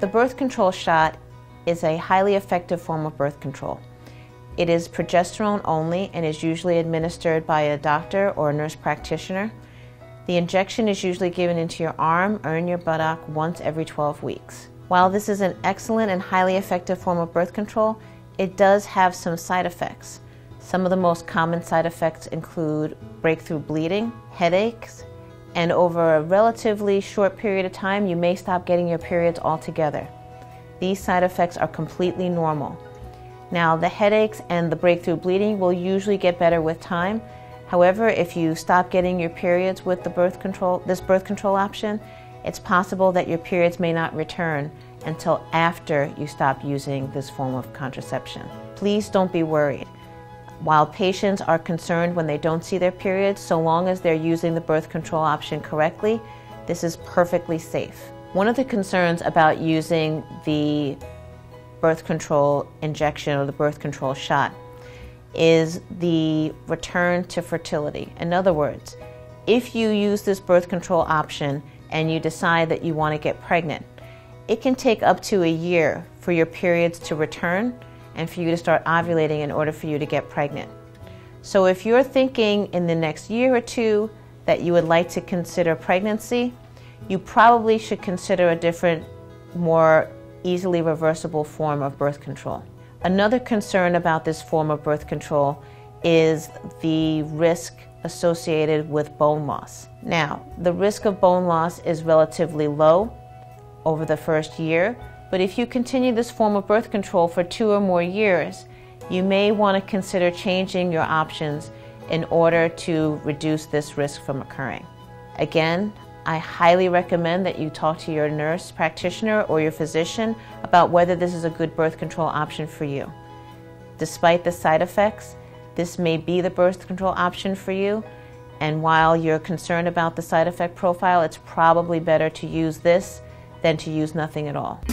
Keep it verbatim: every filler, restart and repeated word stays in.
The birth control shot is a highly effective form of birth control. It is progesterone only and is usually administered by a doctor or a nurse practitioner. The injection is usually given into your arm or in your buttock once every twelve weeks. While this is an excellent and highly effective form of birth control, it does have some side effects. Some of the most common side effects include breakthrough bleeding, headaches, and over a relatively short period of time, you may stop getting your periods altogether. These side effects are completely normal. Now, the headaches and the breakthrough bleeding will usually get better with time. However, if you stop getting your periods with the birth control, this birth control option, it's possible that your periods may not return until after you stop using this form of contraception. Please don't be worried. While patients are concerned when they don't see their periods, so long as they're using the birth control option correctly, this is perfectly safe. One of the concerns about using the birth control injection or the birth control shot is the return to fertility. In other words, if you use this birth control option and you decide that you want to get pregnant, it can take up to a year for your periods to return and for you to start ovulating in order for you to get pregnant. So if you're thinking in the next year or two that you would like to consider pregnancy, you probably should consider a different, more easily reversible form of birth control. Another concern about this form of birth control is the risk associated with bone loss. Now, the risk of bone loss is relatively low over the first year, but if you continue this form of birth control for two or more years, you may want to consider changing your options in order to reduce this risk from occurring. Again, I highly recommend that you talk to your nurse practitioner or your physician about whether this is a good birth control option for you. Despite the side effects, this may be the birth control option for you, and while you're concerned about the side effect profile, it's probably better to use this than to use nothing at all.